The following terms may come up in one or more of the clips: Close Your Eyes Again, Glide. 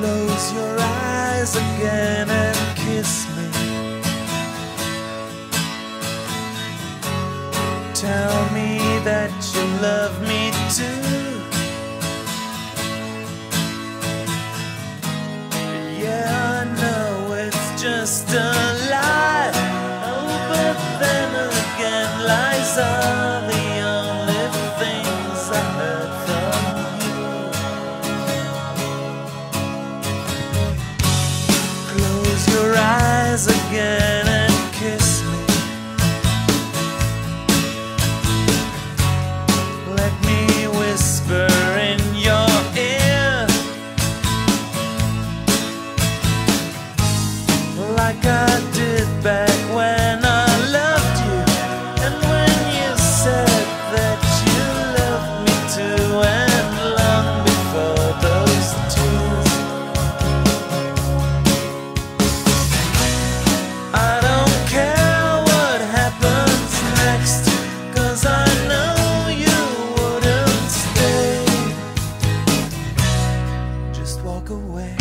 Close your eyes again and kiss me. Tell me that you love me too. And yeah, I know it's just a lie. Oh, but then again, lies are the only things I heard from you. Close your eyes again. Like I did back when I loved you, and when you said that you loved me too, and long before those tears. I don't care what happens next, 'cause I know you wouldn't stay. Just walk away.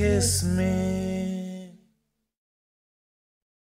Kiss me.